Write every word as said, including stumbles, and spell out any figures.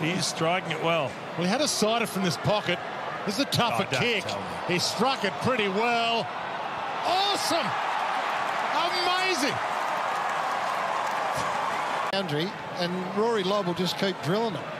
He's striking it well. Well, he had a sighter from this pocket. This is a tougher oh, kick. He struck it pretty well. Awesome! Amazing! Boundary, and Rory Lobb will just keep drilling it.